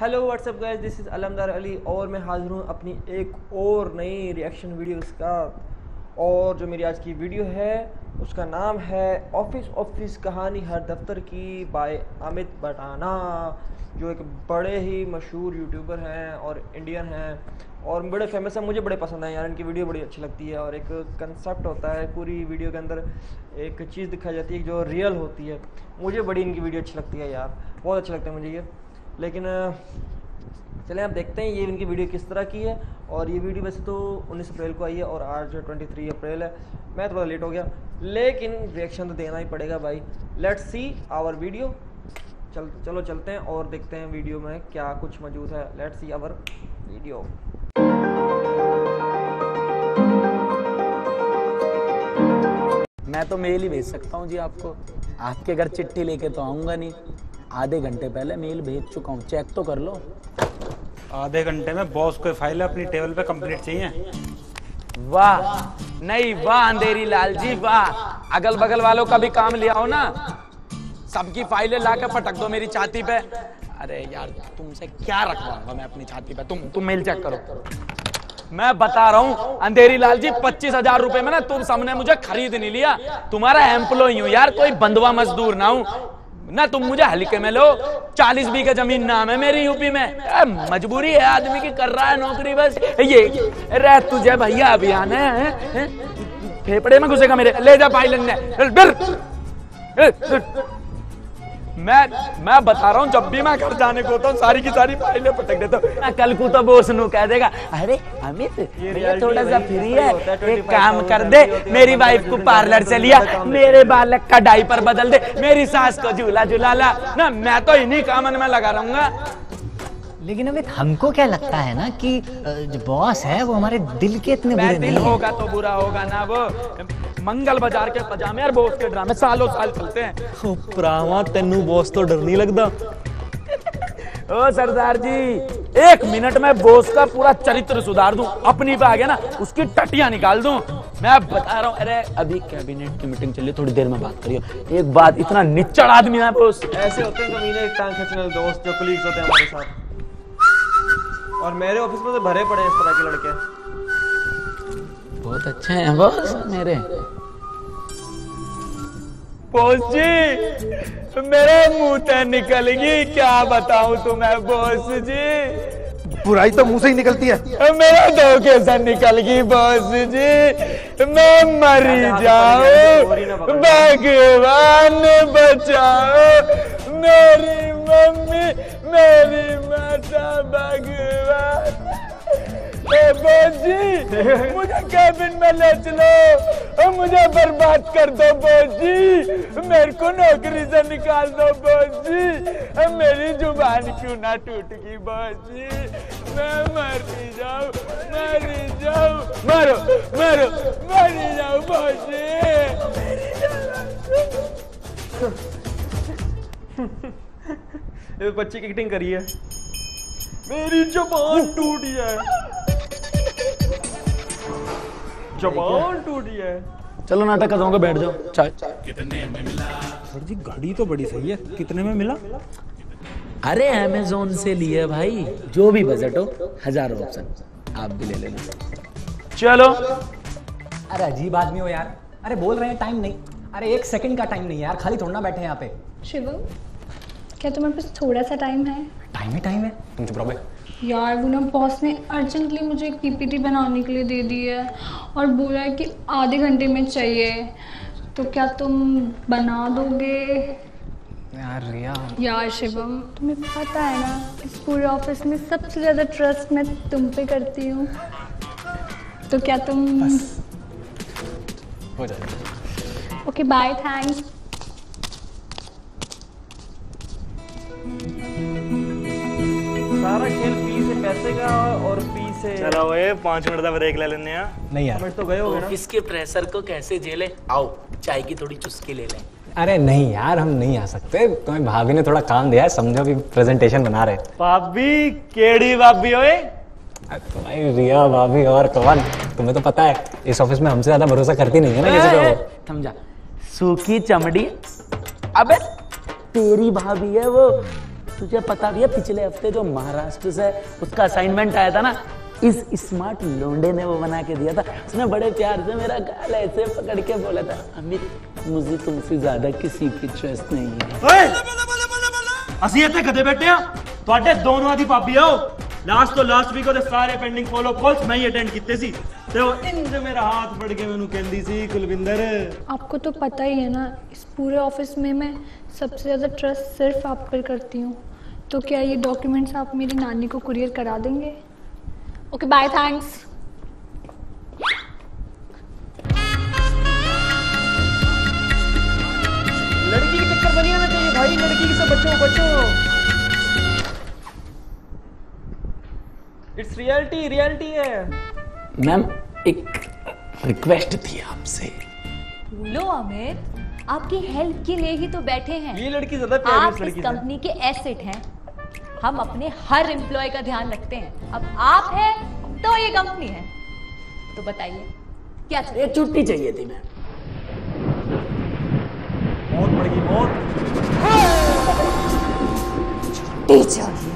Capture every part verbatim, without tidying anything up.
Hello what's up guys, this is Almadar Ali और मैं हाज़िर हूँ अपनी एक और नई रिएक्शन वीडियोस का। और जो मेरी आज की वीडियो है उसका नाम है ऑफिस ऑफिस कहानी हर दफ्तर की बाय अमित भडाना, जो एक बड़े ही मशहूर यूट्यूबर हैं और इंडियन हैं और बड़े फेमस हैं। मुझे बड़े पसंद हैं यार, इनकी वीडियो बड़ी अच्छी लगती है। और एक कंसेप्ट होता है, पूरी वीडियो के अंदर एक चीज़ दिखाई जाती है जो रियल होती है। मुझे बड़ी इनकी वीडियो अच्छी लगती है यार, बहुत अच्छा लगता है मुझे ये। लेकिन चलें आप देखते हैं ये इनकी वीडियो किस तरह की है। और ये वीडियो वैसे तो उन्नीस अप्रैल को आई है और आज तेईस अप्रैल है। मैं थोड़ा लेट हो गया लेकिन रिएक्शन तो देना ही पड़ेगा भाई। Let's see our video. चल चलो चलते हैं और देखते हैं वीडियो में क्या कुछ मौजूद है। Let's see our video. मैं तो मेल ही भेज सकता हूँ जी आपको, आपके घर चिट्ठी लेके तो आऊँगा नहीं। आधे घंटे पहले मेल भेज चुका हूँ, चेक तो कर लो। आधे घंटे में बॉस कोई फाइल अपनी टेबल पे कंप्लीट चाहिए। वाह नहीं वाह अंधेरी लाल जी वाह, अगल बगल वालों का भी काम लिया हो ना, सबकी फाइलें लाकर पटक दो मेरी छाती पे। अरे यार तुमसे क्या रखवाऊंगा मैं अपनी छाती पे, तुम तुम मेल चेक करो। मैं बता रहा हूँ अंधेरी लाल जी, पच्चीस हजार रूपए में ना तुम सबने मुझे खरीद नहीं लिया। तुम्हारा एम्प्लॉय हूँ यार, कोई बंधुआ मजदूर ना हूँ ना, तुम मुझे हल्के में लो। चालीस बीघा जमीन नाम है मेरी यूपी में। ए, मजबूरी है आदमी की, कर रहा है नौकरी बस। ये रह तुझे भैया अभियान है, फेफड़े में घुसेगा मेरे, ले जा भाई लगने। मैं मैं बता रहा हूँ जब भी मैं घर जाने को होता हूँ सारी की सारी फाइलें पटक देता हूँ। कल को तो बोस नु कह देगा अरे अमित ये थोड़ा सा फ्री है, एक काम कर दे, मेरी वाइफ को पार्लर से लिया, मेरे बालक का डायपर बदल दे, मेरी सास को झूला झुलाला ना। मैं तो इन्हीं कामन में लगा रहूंगा। लेकिन अमित हमको क्या लगता है ना कि जो बॉस है वो हमारे दिल के इतने बुरे नहीं होगा तो बुरा होगा ना। वो मंगल बाजार के पजामे और बॉस के ड्रामे सालों साल चलते हैं। प्रावा तेनू बॉस तो डर नहीं लगता। ओ सरदार जी एक मिनट में बॉस का पूरा चरित्र सुधार दूं, अपनी पे आ गया ना उसकी टटियां निकाल दूं। मैं बता रहा हूँ। अरे अभी कैबिनेट की मीटिंग चल रही है, थोड़ी देर में बात करियो। एक बात, इतना निच्चड़ आदमी है बॉस। ऐसे होते हैं कमीने टांग खींचने दोस्त जो कलीग्स होते हैं हमारे साथ। और मेरे ऑफिस में तो भरे पड़े इस तरह के लड़के, बहुत अच्छे हैं बॉस मेरे। बॉस जी मेरे मुंह से निकलेगी, क्या बताऊं तुम्हें बॉस जी, बुराई तो मुंह से ही निकलती है। मेरा धोखे से निकलेगी बॉस जी, मैं मरी जाऊं भगवान बचाओ, मेरी मम्मी मेरी माता भगवान। बॉस जी मुझे कैबिन में ले चलो, मुझे बर्बाद कर दो बॉस जी, मेरे को नौकरी से निकाल दो बॉस जी, मेरी जुबान क्यों ना टूट गई बॉस जी, मैं मरी जाऊं मरी जाऊं मारो मारो मरी जाऊं बॉस जी। बच्चे की एक्टिंग करी है, मेरी जुबान टूटी है, जबान टूटी है। चलो नाटक कर जाऊंगा, बैठ जाओ। चाय कितने में मिला? सर जी घड़ी तो बड़ी सही है, कितने में मिला? अरे अमेज़न से लिए भाई, जो भी बजट हो, हजारों ऑप्शन आप भी ले लेना। चलो। अरे अजीब आदमी हो यार, अरे बोल रहे हैं टाइम नहीं, अरे एक सेकंड का टाइम नहीं यार, खाली थोड़ा ना बैठे यहाँ पे। शिवम क्या तुम्हारे पास थोड़ा सा टाइम है? टाइम ही टाइम है, तुम चुप रहो भाई। यार वो ना बॉस ने अर्जेंटली मुझे एक पीपीटी बनाने के लिए दे दी है और बोला है कि आधे घंटे में चाहिए, तो क्या तुम बना दोगे? यार रिया यार शिवम तुम्हें पता है ना इस पूरे ऑफिस में सबसे ज़्यादा ट्रस्ट मैं तुम पे करती हूँ, तो क्या तुम हो जाएगा? Okay bye thanks. सारा खेल पी से पैसे का और पी से। चलो ओए पाँच मिनट का ब्रेक ले लेने हैं। नहीं यार तो गए होगे ना, इसके प्रेशर को कैसे झेले, आओ चाय की थोड़ी चुस्की ले लें। अरे नहीं यार हम नहीं आ सकते, तुम्हें भाभी ने थोड़ा काम दिया है, समझो कि प्रेजेंटेशन बना रहे। भाभी केड़ी भाभी ओए? तुम्हारी रिया भाभी और कौन, तुम्हें तो पता है इस ऑफिस में हमसे ज्यादा भरोसा करती नहीं है ना किसी को। समझा सूखी चमड़ी, अब तेरी भाभी है वो, तुझे पता भी है पिछले हफ्ते जो महाराष्ट्र से उसका असाइनमेंट आया था ना, इस स्मार्ट लोंडे ने वो बना के दिया था। उसने बड़े प्यार से मेरा गाल ऐसे पकड़ के बोला था, अमित मुझे तुमसे ज्यादा किसी की ट्रस्ट नहीं है। असि इतने गधे बैठे हो ਤੁਹਾਡੇ ਦੋਨੋਂ ਦੀ ਭਾਬੀ ਆਓ। ਲਾਸਟ ਤੋਂ ਲਾਸਟ ਵੀਕ ਉਹਦੇ ਸਾਰੇ ਪੈਂਡਿੰਗ ਫੋਲੋ ਕਾਲਸ ਮੈਂ ਹੀ ਅਟੈਂਡ ਕੀਤੇ ਸੀ ਤੇ ਉਹ ਇੰਜ ਮੇਰਾ ਹੱਥ ਫੜ ਕੇ ਮੈਨੂੰ ਕਹਿੰਦੀ ਸੀ, ਕੁਲਵਿੰਦਰ आपको तो पता ही है ना, इस पूरे ऑफिस में मैं सबसे ज्यादा ट्रस्ट सिर्फ आप पर करती हूँ, तो क्या ये डॉक्यूमेंट्स आप मेरी नानी को कुरियर करा देंगे? Okay bye, thanks. लड़की के चक्कर बनिया ना चाहिए भाई, लड़की के सब बच्चों बच्चों इट्स रियलिटी रियलिटी है। मैम एक रिक्वेस्ट थी आपसे। लो अमित, आपकी हेल्प के लिए ही तो बैठे हैं। ये लड़की ज़्यादा प्यारी है। आप इस कंपनी के एसेट हैं, हम अपने हर एम्प्लॉय का ध्यान रखते हैं। अब आप हैं तो ये कंपनी है, तो बताइए क्या चाहिए? छुट्टी चाहिए थी मैम। बहुत बड़ी बहुत छुट्टी चाहिए।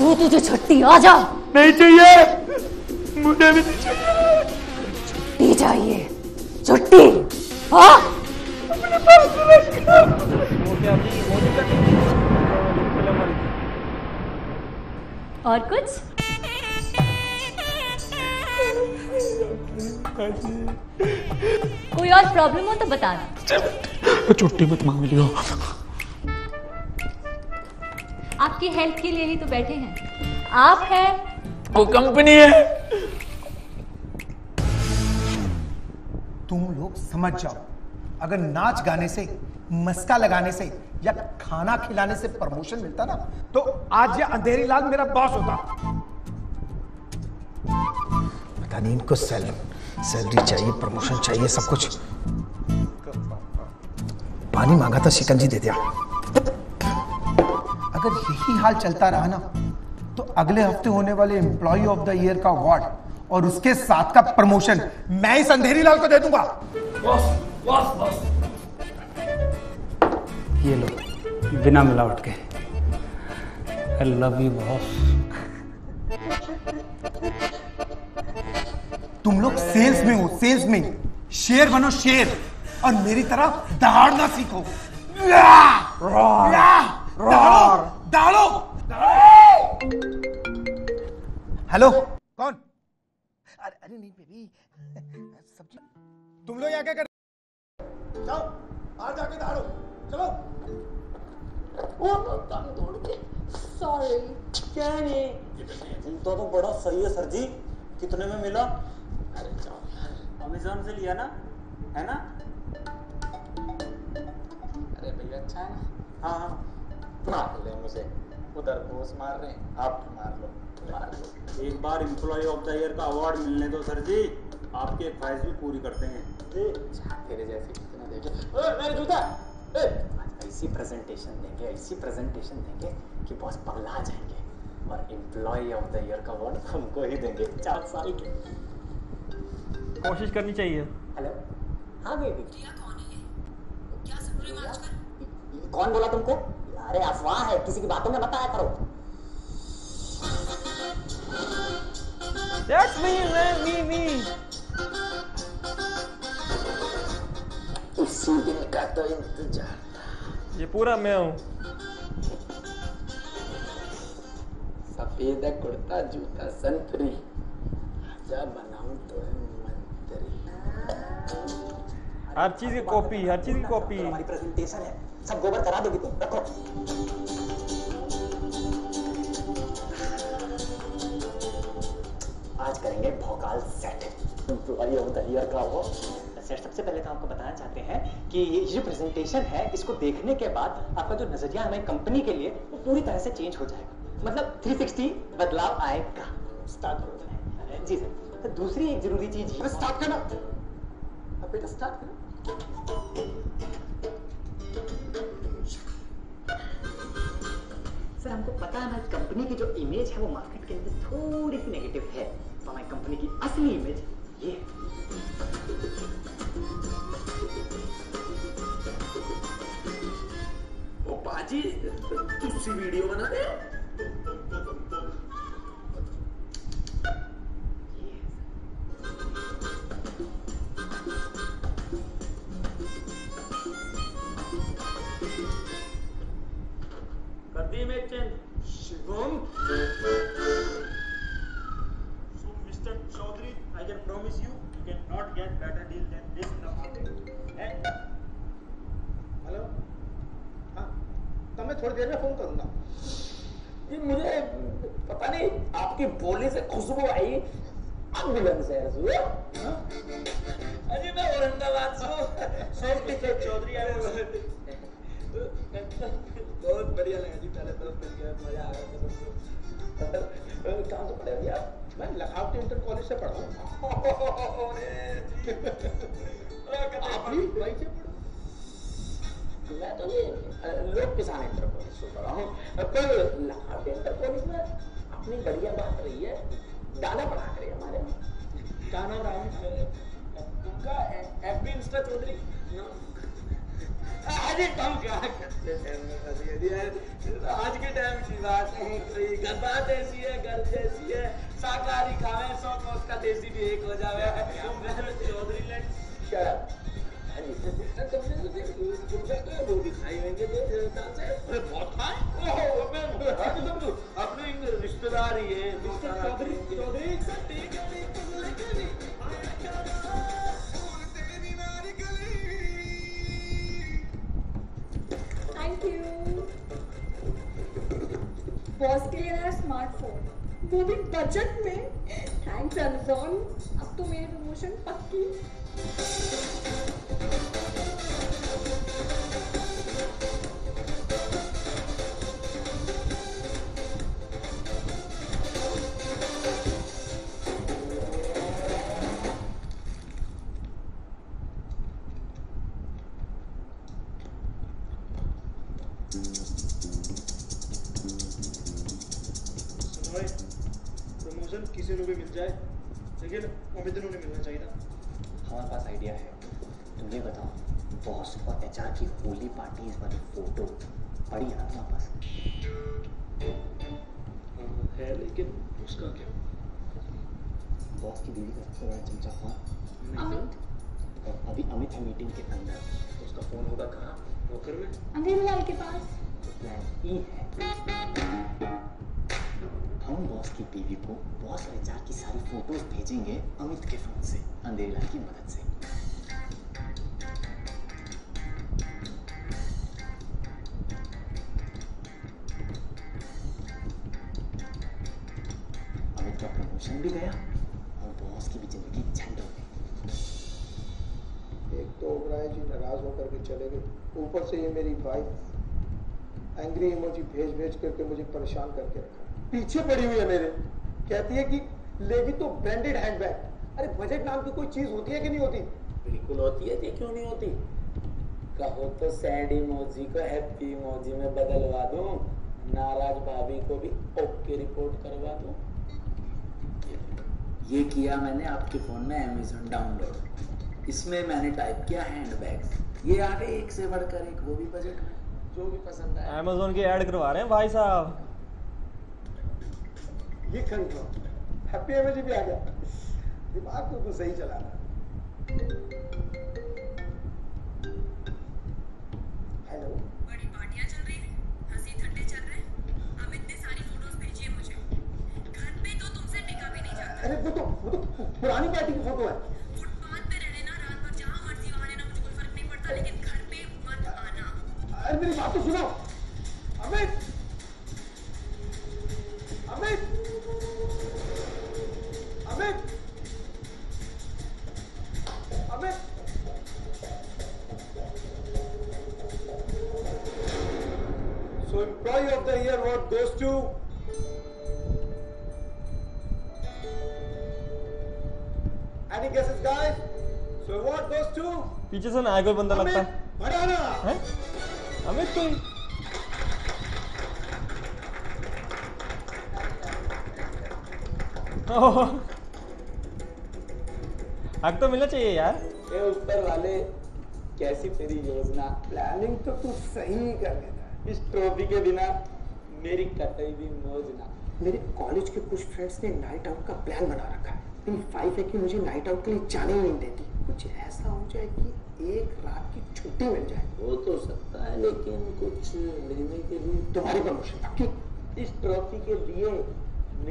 तू तुझे छुट्टी आ जा। नहीं चाहिए मुझे भी छुट्टी चाहिए। छुट्टी हाँ और कुछ? कोई और प्रॉब्लम हो तो बताना। छुट्टी मत मांग लियो, आपकी हेल्प के लिए ही तो बैठे हैं। आप हैं वो कंपनी है। तुम लोग समझ जाओ, अगर नाच गाने से, मस्का लगाने से या खाना खिलाने से प्रमोशन मिलता ना, तो आज ये अंधेरी लाल मेरा बॉस होता। पता नहीं इनको सैलरी सैलरी चाहिए, प्रमोशन चाहिए, सब कुछ। पानी मांगा था, शिकंजी दे दिया। अगर यही हाल चलता रहा ना, तो अगले हफ्ते होने वाले एम्प्लॉय ऑफ द ईयर का अवार्ड और उसके साथ का प्रमोशन मैं इस अंधेरी लाल को दे दूंगा। Boss, boss, boss. ये लो, बिना मिलावट के। I love you, boss. तुम लोग सेल्स में हो, सेल्स में। शेर बनो शेर और मेरी तरह दहाड़ना सीखो। ला, ला, डालो। हेलो कौन? अरे अरे नहीं बेबी, सब तुम लोग यहाँ क्या कर? जाओ बाहर जाके डालो, चलो। वो तो टांग तोड़ के, सॉरी। क्या नहीं, तुम तो तो बड़ा सही है सर जी। कितने में मिला? अरे जाओ यार, अमेज़न से लिया ना, है ना? अरे भैया अच्छा है ना? हाँ हाँ मार ले मुझे, उधर घोष मार रहे हैं, आप मार लो, मार लो। एक बार एम्प्लॉय ऑफ द ईयर का अवार्ड मिलने दो सर जी, आपकी ख्वाहिश भी पूरी करते हैं। तेरे जैसे कितना देखे? ओए मेरे जूता! ए ऐसी प्रेजेंटेशन देंगे, ऐसी प्रेजेंटेशन देंगे कि बॉस पगला जाएंगे और एम्प्लॉय ऑफ द ईयर का अवार्ड हमको ही देंगे। चार साल के कोशिश करनी चाहिए। हेलो हाँ बेबी, कौन बोला तुमको? अरे अफवाह है, किसी की बातों में बताया करो। That's me, man, me, me. इसी दिन का तो इंतजार था। ये पूरा मैं हूँ। सफेद कुर्ता जूता संतरी, आजा बनाऊं तो मंत्री। हर चीज की कॉपी, हर चीज की कॉपी। हमारी प्रेजेंटेशन है, सब गोबर करा दोगी तुम, रखो। आज करेंगे भोकाल set. Employee of the year का वो सेट। सबसे पहले तो आपको बताना चाहते हैं कि ये जो प्रेजेंटेशन है, इसको देखने के बाद आपका जो नजरिया हमारी कंपनी के लिए, वो पूरी तरह से चेंज हो जाएगा। मतलब तीन सौ साठ बदलाव आएगा। स्टार्ट हो जाए जी सर। तो दूसरी एक जरूरी चीज है, स्टार्ट करना बेटा, स्टार्ट करना। सर हमको पता है ना, कंपनी की जो इमेज है वो मार्केट के अंदर थोड़ी सी नेगेटिव है, तो हमारी कंपनी की असली इमेज ये है। ओ बाजी, इस सी वीडियो बना दे। कर दी में change Shivam. So mister Chaudhary, I can promise you, you cannot get better deal than this in the market. Hello, हाँ, तो मैं थोड़ी देर में फोन करूँगा। ये मुझे पता नहीं आपकी बोली से खुशबू आई एम्बुलेंस है यार। अरे मैं औरंगाबाद से हूँ। मिस्टर Chaudhary आए हैं। बहुत बढ़िया लगा जी, पहले तो मिल गया, मजा आ गया। कहाँ से पढ़े भैया? मैं लखावटी इंटर कॉलेज से पढ़ा हूँ। आप भी वहीं से पढ़ो? मैं तो ये लोक किसान इंटर कॉलेज से पढ़ा हूँ, पर लखावटी इंटर कॉलेज में अपनी बढ़िया बात रही है, गाना पढ़ा करे हमारे गाना राय उनका एफ बी इंस्टा Chaudhary। अरे तुम क्या करते हैं आज के टाइम की बात है, घर बात ऐसी है, घर जैसी है, शाकाहारी खावे सौ कोस का देसी भी एक हो जावे। Chaudhary लैंड तुमने तो वो भी खाई होंगे बहुत खाए अपने रिश्तेदार ही है mister Chaudhary। Chaudhary thank you. Boss के लिए मेरा स्मार्टफोन, वो भी बजट में। थैंक्स अमेज़न, अब तो मेरी प्रमोशन पक्की। करके मुझे परेशान करके रखा, पीछे पड़ी हुई है मेरे। कहती है कि लेगी तो ब्रांडेड हैंडबैग। अरे बजट नाम की कोई चीज होती है कि नहीं होती? बिल्कुल होती है, ये क्यों नहीं होती? कहो तो सैड इमोजी को हैप्पी इमोजी में बदलवा दूं, नाराज भाभी को भी ओके रिपोर्ट करवा दूं। ये किया मैंने आपके फोन में अमेज़न डाउनलोड, इसमें मैंने टाइप किया हैंडबैग, ये आ गए एक से बढ़कर एक, वो भी बजट में। जो भी पसंद है अमेज़न की ऐड करवा रहे हैं भाई साहब। ये कंफर्म हैप्पी इमेज भी आ गया, दिमाग तो सही चला रहा। हेलो, बड़ी पार्टियां चल रही है, हंसी ठट्टे चल रहे हैं। अमित ने सारी फोटोज भेजी है मुझे, घर पे तो तुमसे टिका भी नहीं जाता। अरे वो तो वो तो पुरानी पार्टी की फोटो है। फुटपाथ पे रहना, रात भर जहां मर्जी वहां रहना, मुझे कोई फर्क नहीं पड़ता, लेकिन घर पे मत आना। अरे मेरी बात तो सुनो Amit. Amit Amit Amit so employee of the year award goes to any guesses guys. So award goes to, पीछे से ना आए कोई बंदा लगता है, Bhadana है अमित को। हक तो मिलना चाहिए यार। ये ऊपर वाले कैसी तेरी योजना, प्लानिंग तो तू सही कर देता है। इस ट्रॉफी के बिना मेरी कतई भी मौज ना। मेरे कॉलेज के कुछ फ्रेंड्स ने नाइट आउट का प्लान बना रखा है, लेकिन फाइव है कि मुझे नाइट आउट के लिए जाने ही नहीं देती। कुछ ऐसा हो जाए कि एक रात की छुट्टी मिल जाए। वो तो सकता है, लेकिन कुछ लेने के लिए तुम्हारी प्रमोशन था। इस ट्रॉफी के लिए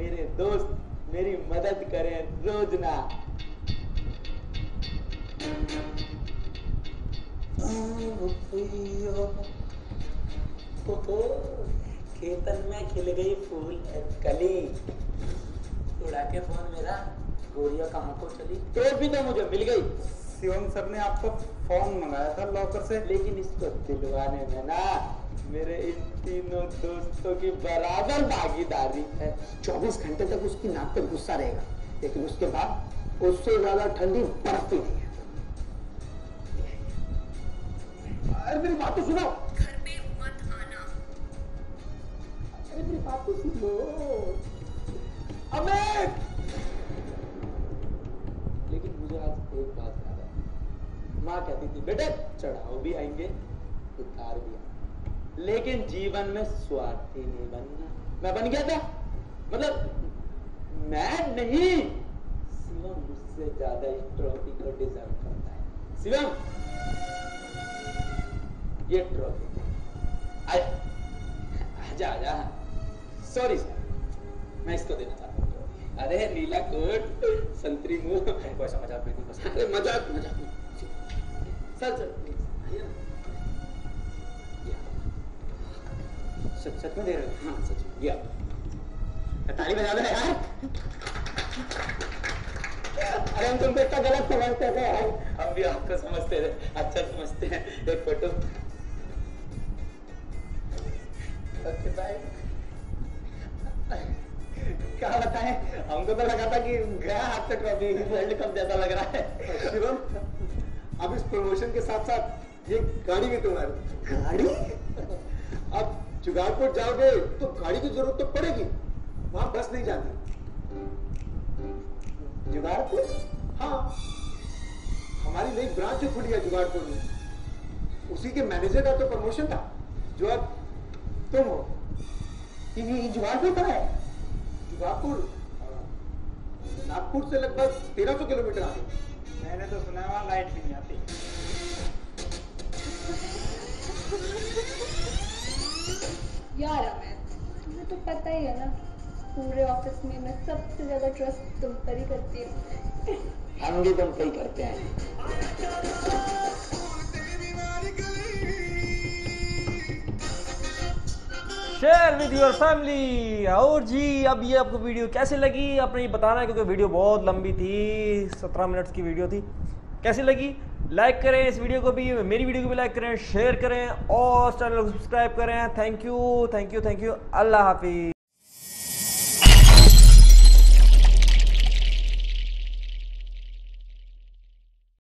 मेरे दोस्त मेरी मदद करें रोजना। खेतन में खिल गई फूल कली, उड़ा के फोन मेरा गोरिया कहाँ को चली। तो भी तो मुझे मिल गई। शिवम सर ने आपको फोन मंगाया था लॉकर से, लेकिन इसको दिलवाने में ना मेरे इन तीनों दोस्तों की बराबर भागीदारी है। चौबीस घंटे तक उसकी नाक पर गुस्सा रहेगा, लेकिन उसके बाद उससे ज्यादा ठंडी बर्फ नहीं है। अरे मेरी बात तो सुनो, घर पे मत आना। अरे मेरी बात तो सुनो अमित। लेकिन मुझे आज एक बात याद आई, माँ कहती थी बेटा चढ़ाव भी आएंगे उतार भी आएंगे, लेकिन जीवन में स्वार्थी नहीं बनना। मैं बन गया था, मतलब मैं नहीं, शिवम मुझसे ज्यादा इस ट्रॉफी को डिजर्व करता है। शिवम ये ट्रॉफी आजा आजा। सॉरी सर, मैं इसको देना चाहता हूँ। अरे नीला कोट संतरी मुंह, कोई समझ आप बिल्कुल पसंद। अरे मजाक मजाक सर सर सच सच में दे रहे हो? हाँ सच में। या ताली बजा दो यार। अरे हम तुमको इतना गलत समझते थे यार। हम भी आपको समझते थे, अच्छा समझते हैं। एक फोटो क्या बताएं, हमको तो लगा था कि गया हाथ से ट्रॉफी, वर्ल्ड कप जैसा लग रहा है। शिवम अब इस प्रमोशन के साथ साथ ये गाड़ी भी तुम्हारी। गाड़ी? अब जुगाड़पुर जाओगे तो गाड़ी की जरूरत तो पड़ेगी, वहां बस नहीं जाती। जुगाड़पुर? हाँ, हमारी नई ब्रांच खुली है जुगाड़पुर में। उसी के मैनेजर का तो प्रमोशन था जो अब तुम हो। जुगाड़पुर कहाँ है? जुगाड़पुर नागपुर से लगभग तेरह सौ किलोमीटर आगे। मैंने तो सुना वहाँ लाइट भी नहीं आती। यार अमित, तुम्हें तो पता ही है ना, पूरे ऑफिस में मैं सबसे ज्यादा ट्रस्ट तुम पर ही करती हूँ। हम भी तुम पर ही करते हैं। Share with your family. और जी अब ये आपको वीडियो कैसी लगी आपने ये बताना है, क्योंकि वीडियो बहुत लंबी थी, सत्रह मिनट्स की वीडियो थी। कैसी लगी? लाइक करें इस वीडियो को भी, मेरी वीडियो को भी लाइक करें, शेयर करें और चैनल को सब्सक्राइब करें। Thank you thank you thank you. अल्लाह हाफिज़।